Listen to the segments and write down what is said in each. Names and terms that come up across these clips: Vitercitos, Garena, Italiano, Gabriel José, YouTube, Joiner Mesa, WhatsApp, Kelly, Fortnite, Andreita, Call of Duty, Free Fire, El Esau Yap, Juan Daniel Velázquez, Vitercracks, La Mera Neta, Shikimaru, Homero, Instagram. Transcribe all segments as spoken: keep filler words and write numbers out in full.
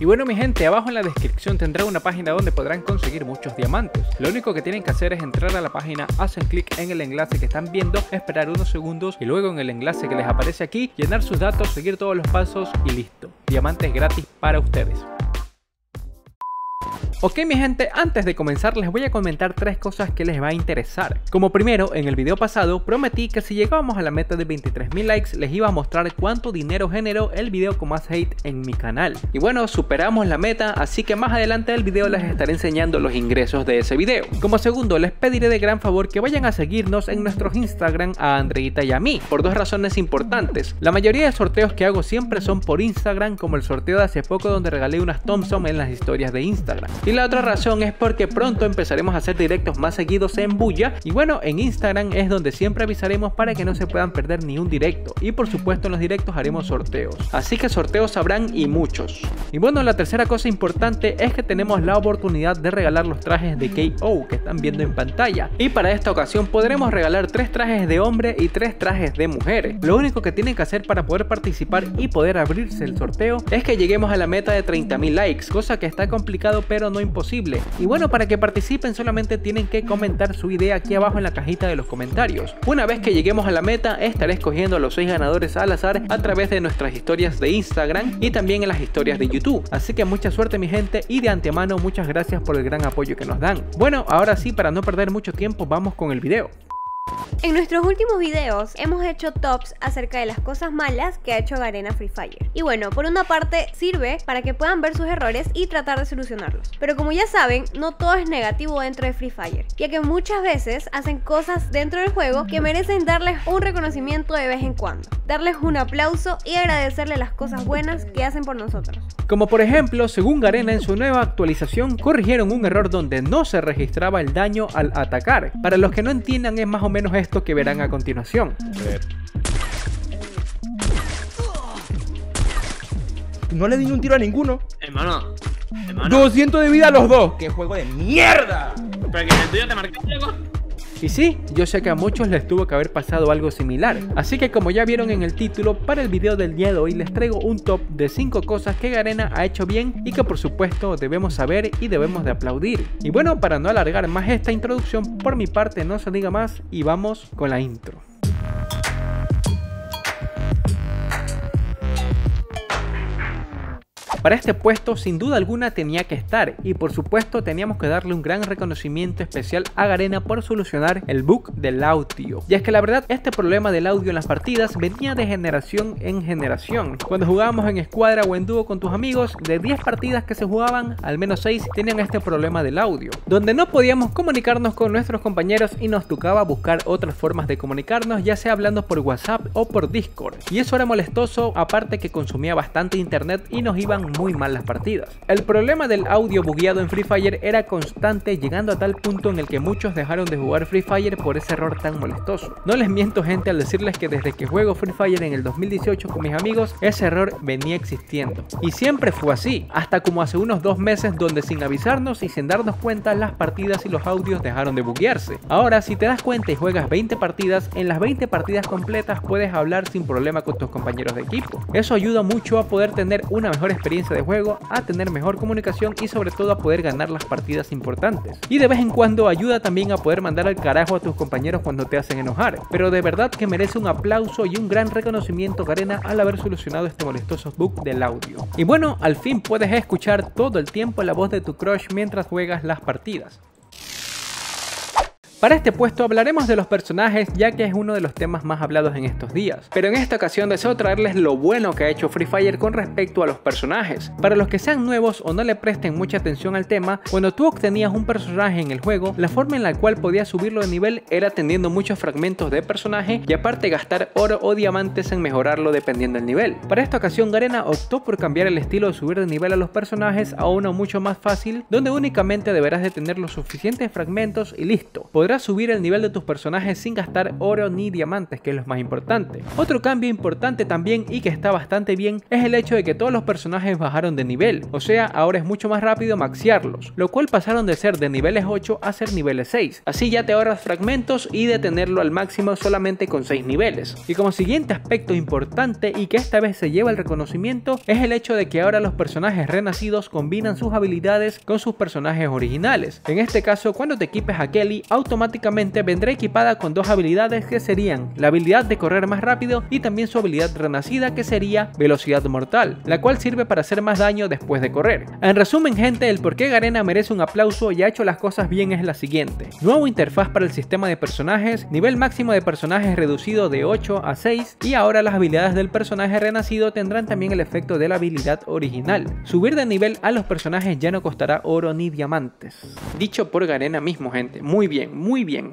Y bueno mi gente, abajo en la descripción tendrá una página donde podrán conseguir muchos diamantes. Lo único que tienen que hacer es entrar a la página, hacen clic en el enlace que están viendo, esperar unos segundos y luego en el enlace que les aparece aquí, llenar sus datos, seguir todos los pasos y listo. Diamantes gratis para ustedes. Ok mi gente, antes de comenzar les voy a comentar tres cosas que les va a interesar. Como primero, en el video pasado prometí que si llegábamos a la meta de veintitrés mil likes les iba a mostrar cuánto dinero generó el video con más hate en mi canal. Y bueno, superamos la meta, así que más adelante del video les estaré enseñando los ingresos de ese video. Como segundo, les pediré de gran favor que vayan a seguirnos en nuestros Instagram a Andreita y a mí, por dos razones importantes. La mayoría de sorteos que hago siempre son por Instagram, como el sorteo de hace poco donde regalé unas Thompson en las historias de Instagram. Y la otra razón es porque pronto empezaremos a hacer directos más seguidos en Bulla. Y bueno, en Instagram es donde siempre avisaremos para que no se puedan perder ni un directo. Y por supuesto en los directos haremos sorteos. Así que sorteos habrán y muchos. Y bueno, la tercera cosa importante es que tenemos la oportunidad de regalar los trajes de K O que están viendo en pantalla. Y para esta ocasión podremos regalar tres trajes de hombre y tres trajes de mujeres. Lo único que tienen que hacer para poder participar y poder abrirse el sorteo es que lleguemos a la meta de treinta mil likes, cosa que está complicado pero no imposible. Y bueno, para que participen solamente tienen que comentar su idea aquí abajo en la cajita de los comentarios. Una vez que lleguemos a la meta estaré escogiendo a los seis ganadores al azar a través de nuestras historias de Instagram y también en las historias de YouTube. Así que mucha suerte mi gente y de antemano muchas gracias por el gran apoyo que nos dan. Bueno, ahora sí, para no perder mucho tiempo vamos con el video. En nuestros últimos videos hemos hecho tops acerca de las cosas malas que ha hecho Garena Free Fire. Y bueno, por una parte sirve para que puedan ver sus errores y tratar de solucionarlos. Pero como ya saben, no todo es negativo dentro de Free Fire, ya que muchas veces hacen cosas dentro del juego que merecen darles un reconocimiento de vez en cuando, darles un aplauso y agradecerle las cosas buenas que hacen por nosotros. Como por ejemplo, según Garena en su nueva actualización, corrigieron un error donde no se registraba el daño al atacar. Para los que no entiendan, es más o menos esto que verán a continuación. No le di ni un tiro a ninguno. Hermano, hermano. doscientos de vida a los dos. ¡Qué juego de mierda! ¿Pero que en el tuyo te marcaste algo? Y sí, yo sé que a muchos les tuvo que haber pasado algo similar, así que como ya vieron en el título, para el video del día de hoy les traigo un top de cinco cosas que Garena ha hecho bien y que por supuesto debemos saber y debemos de aplaudir. Y bueno, para no alargar más esta introducción, por mi parte no se diga más y vamos con la intro. Para este puesto sin duda alguna tenía que estar y por supuesto teníamos que darle un gran reconocimiento especial a Garena por solucionar el bug del audio. Y es que la verdad este problema del audio en las partidas venía de generación en generación. Cuando jugábamos en escuadra o en dúo con tus amigos, de diez partidas que se jugaban, al menos seis tenían este problema del audio, donde no podíamos comunicarnos con nuestros compañeros y nos tocaba buscar otras formas de comunicarnos, ya sea hablando por WhatsApp o por Discord. Y eso era molestoso, aparte que consumía bastante internet y nos iban muy mal las partidas. El problema del audio bugueado en Free Fire era constante, llegando a tal punto en el que muchos dejaron de jugar Free Fire por ese error tan molestoso. No les miento gente al decirles que desde que juego Free Fire en el dos mil dieciocho con mis amigos, ese error venía existiendo. Y siempre fue así, hasta como hace unos dos meses donde sin avisarnos y sin darnos cuenta las partidas y los audios dejaron de buguearse. Ahora si te das cuenta y juegas veinte partidas, en las veinte partidas completas puedes hablar sin problema con tus compañeros de equipo. Eso ayuda mucho a poder tener una mejor experiencia de juego, a tener mejor comunicación y sobre todo a poder ganar las partidas importantes. Y de vez en cuando ayuda también a poder mandar al carajo a tus compañeros cuando te hacen enojar. Pero de verdad que merece un aplauso y un gran reconocimiento Garena al haber solucionado este molestoso bug del audio. Y bueno, al fin puedes escuchar todo el tiempo la voz de tu crush mientras juegas las partidas. Para este puesto hablaremos de los personajes, ya que es uno de los temas más hablados en estos días. Pero en esta ocasión deseo traerles lo bueno que ha hecho Free Fire con respecto a los personajes. Para los que sean nuevos o no le presten mucha atención al tema, cuando tú obtenías un personaje en el juego, la forma en la cual podías subirlo de nivel era teniendo muchos fragmentos de personaje y aparte gastar oro o diamantes en mejorarlo dependiendo del nivel. Para esta ocasión Garena optó por cambiar el estilo de subir de nivel a los personajes a uno mucho más fácil, donde únicamente deberás de tener los suficientes fragmentos y listo. Podrás podrás subir el nivel de tus personajes sin gastar oro ni diamantes, que es lo más importante. Otro cambio importante también y que está bastante bien es el hecho de que todos los personajes bajaron de nivel, o sea, ahora es mucho más rápido maxearlos, lo cual pasaron de ser de niveles ocho a ser niveles seis, así ya te ahorras fragmentos y de tenerlo al máximo solamente con seis niveles. Y como siguiente aspecto importante y que esta vez se lleva el reconocimiento es el hecho de que ahora los personajes renacidos combinan sus habilidades con sus personajes originales. En este caso, cuando te equipes a Kelly, automáticamente vendrá equipada con dos habilidades que serían la habilidad de correr más rápido y también su habilidad renacida, que sería velocidad mortal, la cual sirve para hacer más daño después de correr. En resumen, gente, el por qué Garena merece un aplauso y ha hecho las cosas bien es la siguiente: nuevo interfaz para el sistema de personajes, nivel máximo de personajes reducido de ocho a seis, y ahora las habilidades del personaje renacido tendrán también el efecto de la habilidad original. Subir de nivel a los personajes ya no costará oro ni diamantes. Dicho por Garena mismo, gente. Muy bien, muy bien.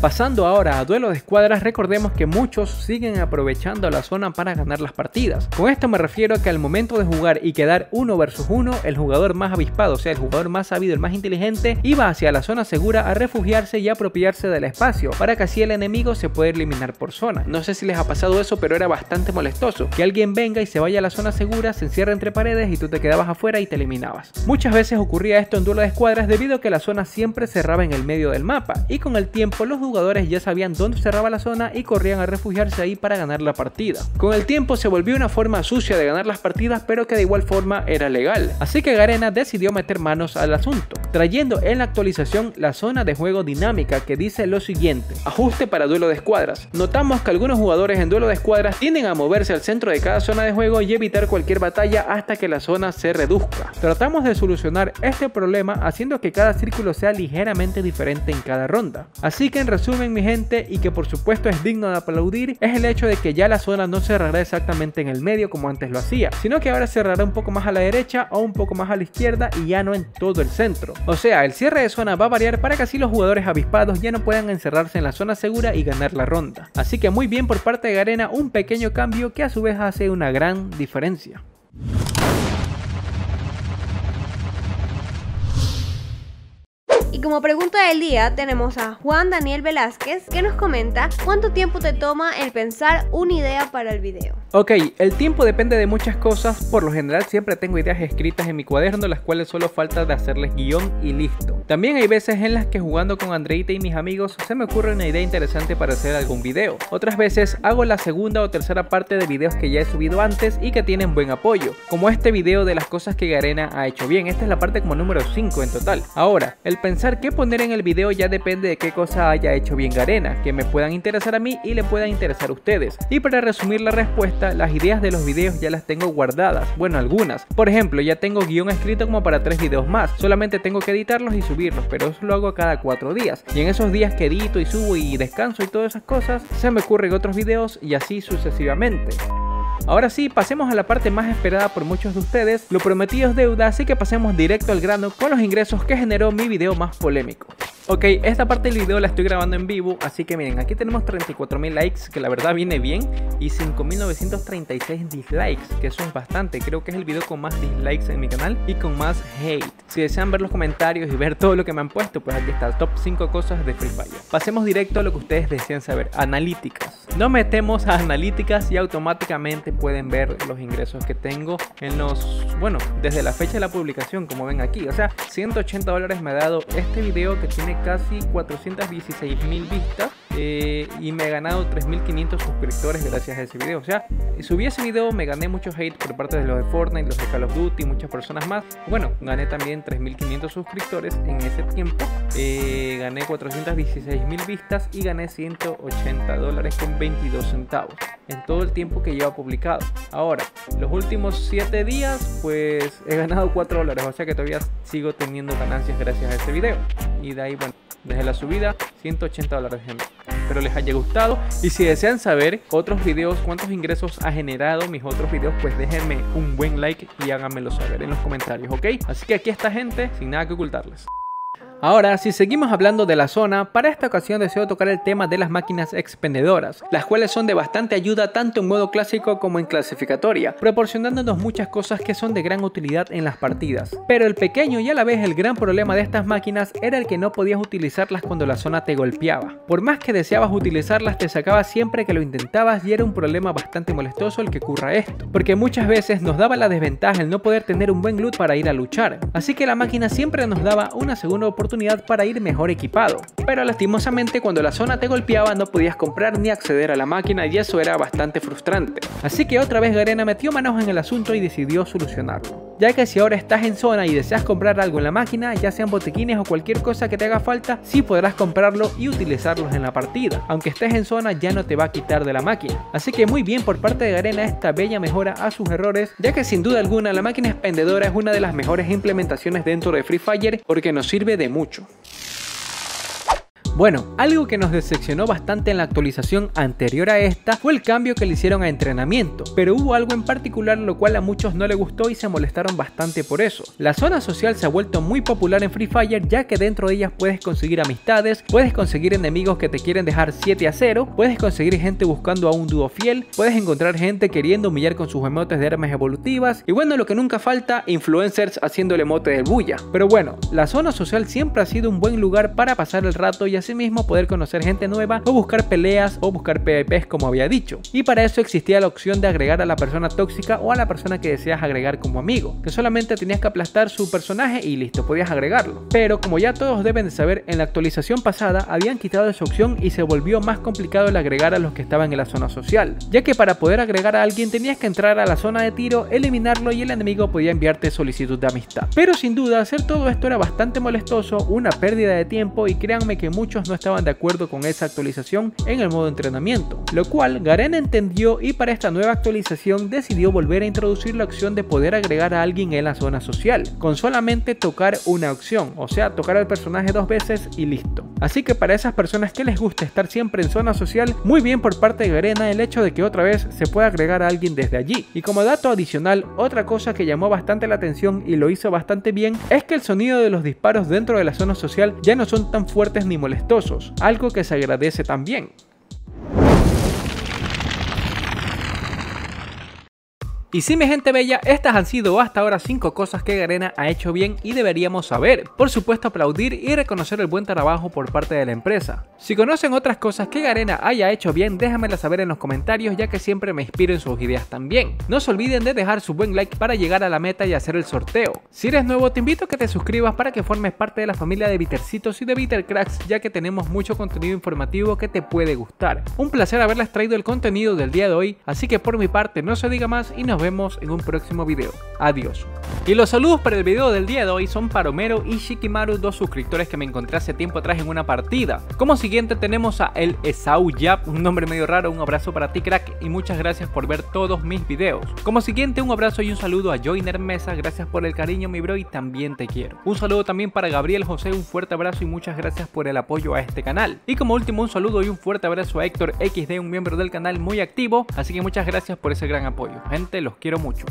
Pasando ahora a duelo de escuadras, recordemos que muchos siguen aprovechando la zona para ganar las partidas. Con esto me refiero a que al momento de jugar y quedar uno versus uno, el jugador más avispado, o sea el jugador más sabido, el más inteligente, iba hacia la zona segura a refugiarse y apropiarse del espacio, para que así el enemigo se pueda eliminar por zona. No sé si les ha pasado eso, pero era bastante molestoso que alguien venga y se vaya a la zona segura, se encierra entre paredes y tú te quedabas afuera y te eliminabas. Muchas veces ocurría esto en duelo de escuadras debido a que la zona siempre cerraba en el medio del mapa, y con el tiempo los jugadores ya sabían dónde cerraba la zona y corrían a refugiarse ahí para ganar la partida. Con el tiempo se volvió una forma sucia de ganar las partidas, pero que de igual forma era legal, así que Garena decidió meter manos al asunto, trayendo en la actualización la zona de juego dinámica, que dice lo siguiente: ajuste para duelo de escuadras. Notamos que algunos jugadores en duelo de escuadras tienden a moverse al centro de cada zona de juego y evitar cualquier batalla hasta que la zona se reduzca. Tratamos de solucionar este problema haciendo que cada círculo sea ligeramente diferente en cada ronda. Así que en resumen, mi gente, y que por supuesto es digno de aplaudir, es el hecho de que ya la zona no cerrará exactamente en el medio como antes lo hacía, sino que ahora cerrará un poco más a la derecha o un poco más a la izquierda y ya no en todo el centro. O sea, el cierre de zona va a variar para que así los jugadores avispados ya no puedan encerrarse en la zona segura y ganar la ronda. Así que muy bien por parte de Garena, un pequeño cambio que a su vez hace una gran diferencia. Y como pregunta del día tenemos a Juan Daniel Velázquez, que nos comenta: ¿cuánto tiempo te toma el pensar una idea para el video? Ok, el tiempo depende de muchas cosas. Por lo general siempre tengo ideas escritas en mi cuaderno, las cuales solo falta de hacerles guión y listo. También hay veces en las que jugando con Andreita y mis amigos se me ocurre una idea interesante para hacer algún video. Otras veces hago la segunda o tercera parte de videos que ya he subido antes y que tienen buen apoyo, como este video de las cosas que Garena ha hecho bien. Esta es la parte como número cinco en total. Ahora, el pensar qué poner en el video ya depende de qué cosa haya hecho bien Garena, que me puedan interesar a mí y le puedan interesar a ustedes. Y para resumir la respuesta, las ideas de los videos ya las tengo guardadas, bueno, algunas. Por ejemplo, ya tengo guión escrito como para tres videos más, solamente tengo que editarlos y subirlos, pero eso lo hago cada cuatro días. Y en esos días que edito y subo y descanso y todas esas cosas, se me ocurren otros videos y así sucesivamente. Ahora sí, pasemos a la parte más esperada por muchos de ustedes. Lo prometido es deuda, así que pasemos directo al grano con los ingresos que generó mi video más polémico. Ok, esta parte del video la estoy grabando en vivo, así que miren, aquí tenemos treinta y cuatro mil likes, que la verdad viene bien, y cinco mil novecientos treinta y seis dislikes, que eso es bastante. Creo que es el video con más dislikes en mi canal y con más hate. Si desean ver los comentarios y ver todo lo que me han puesto, pues aquí está el top cinco cosas de Free Fire. Pasemos directo a lo que ustedes desean saber: analíticas. Nos metemos a analíticas y automáticamente pueden ver los ingresos que tengo en los, bueno, desde la fecha de la publicación, como ven aquí. O sea, ciento ochenta dólares me ha dado este video, que tiene casi cuatrocientas dieciséis mil vistas, eh, y me he ganado tres mil quinientos suscriptores gracias a ese video. O sea, subí ese video, me gané mucho hate por parte de los de Fortnite, los de Call of Duty, muchas personas más. Bueno, gané también tres mil quinientos suscriptores en ese tiempo, eh, gané cuatrocientas dieciséis mil vistas y gané ciento ochenta dólares con veintidós centavos en todo el tiempo que lleva publicado. Ahora, los últimos siete días pues he ganado cuatro dólares, o sea que todavía sigo teniendo ganancias gracias a ese video. Y de ahí, bueno, desde la subida, ciento ochenta dólares. Espero les haya gustado, y si desean saber otros videos, cuántos ingresos ha generado mis otros videos, pues déjenme un buen like y háganmelo saber en los comentarios, ¿ok? Así que aquí está, gente, sin nada que ocultarles. Ahora, si seguimos hablando de la zona, para esta ocasión deseo tocar el tema de las máquinas expendedoras, las cuales son de bastante ayuda tanto en modo clásico como en clasificatoria, proporcionándonos muchas cosas que son de gran utilidad en las partidas. Pero el pequeño y a la vez el gran problema de estas máquinas era el que no podías utilizarlas cuando la zona te golpeaba. Por más que deseabas utilizarlas, te sacabas siempre que lo intentabas y era un problema bastante molestoso el que ocurra esto, porque muchas veces nos daba la desventaja el no poder tener un buen loot para ir a luchar, así que la máquina siempre nos daba una segunda oportunidad para ir mejor equipado, pero lastimosamente cuando la zona te golpeaba no podías comprar ni acceder a la máquina y eso era bastante frustrante, así que otra vez Garena metió manos en el asunto y decidió solucionarlo. Ya que si ahora estás en zona y deseas comprar algo en la máquina, ya sean botiquines o cualquier cosa que te haga falta, sí podrás comprarlo y utilizarlos en la partida. Aunque estés en zona ya no te va a quitar de la máquina. Así que muy bien por parte de Garena esta bella mejora a sus errores, ya que sin duda alguna la máquina expendedora es una de las mejores implementaciones dentro de Free Fire porque nos sirve de mucho. Bueno, algo que nos decepcionó bastante en la actualización anterior a esta fue el cambio que le hicieron a entrenamiento, pero hubo algo en particular lo cual a muchos no le gustó y se molestaron bastante por eso. La zona social se ha vuelto muy popular en Free Fire, ya que dentro de ellas puedes conseguir amistades, puedes conseguir enemigos que te quieren dejar siete a cero, puedes conseguir gente buscando a un dúo fiel, puedes encontrar gente queriendo humillar con sus emotes de armas evolutivas y bueno, lo que nunca falta, influencers haciendo el emote de bulla. Pero bueno, la zona social siempre ha sido un buen lugar para pasar el rato y así mismo poder conocer gente nueva o buscar peleas o buscar PvPs como había dicho, y para eso existía la opción de agregar a la persona tóxica o a la persona que deseas agregar como amigo, que solamente tenías que aplastar su personaje y listo, podías agregarlo. Pero como ya todos deben de saber, en la actualización pasada habían quitado esa opción y se volvió más complicado el agregar a los que estaban en la zona social, ya que para poder agregar a alguien tenías que entrar a la zona de tiro, eliminarlo y el enemigo podía enviarte solicitud de amistad. Pero sin duda hacer todo esto era bastante molestoso, una pérdida de tiempo, y créanme que muchos no estaban de acuerdo con esa actualización en el modo entrenamiento, lo cual Garena entendió y para esta nueva actualización decidió volver a introducir la opción de poder agregar a alguien en la zona social, con solamente tocar una opción, o sea, tocar al personaje dos veces y listo. Así que para esas personas que les gusta estar siempre en zona social, muy bien por parte de Garena el hecho de que otra vez se pueda agregar a alguien desde allí. Y como dato adicional, otra cosa que llamó bastante la atención y lo hizo bastante bien, es que el sonido de los disparos dentro de la zona social ya no son tan fuertes ni molestos, algo que se agradece también. Y sí mi gente bella, estas han sido hasta ahora cinco cosas que Garena ha hecho bien y deberíamos saber. Por supuesto aplaudir y reconocer el buen trabajo por parte de la empresa. Si conocen otras cosas que Garena haya hecho bien, déjamelas saber en los comentarios, ya que siempre me inspiro en sus ideas también. No se olviden de dejar su buen like para llegar a la meta y hacer el sorteo. Si eres nuevo te invito a que te suscribas para que formes parte de la familia de Vitercitos y de Vitercracks, ya que tenemos mucho contenido informativo que te puede gustar. Un placer haberles traído el contenido del día de hoy, así que por mi parte no se diga más y nos Nos vemos en un próximo video. Adiós. Y los saludos para el video del día de hoy son para Homero y Shikimaru, dos suscriptores que me encontré hace tiempo atrás en una partida. Como siguiente tenemos a El Esau Yap, un nombre medio raro, un abrazo para ti crack y muchas gracias por ver todos mis videos. Como siguiente un abrazo y un saludo a Joiner Mesa, gracias por el cariño mi bro y también te quiero. Un saludo también para Gabriel José, un fuerte abrazo y muchas gracias por el apoyo a este canal. Y como último un saludo y un fuerte abrazo a Héctor X D, un miembro del canal muy activo, así que muchas gracias por ese gran apoyo. Gente, los quiero mucho.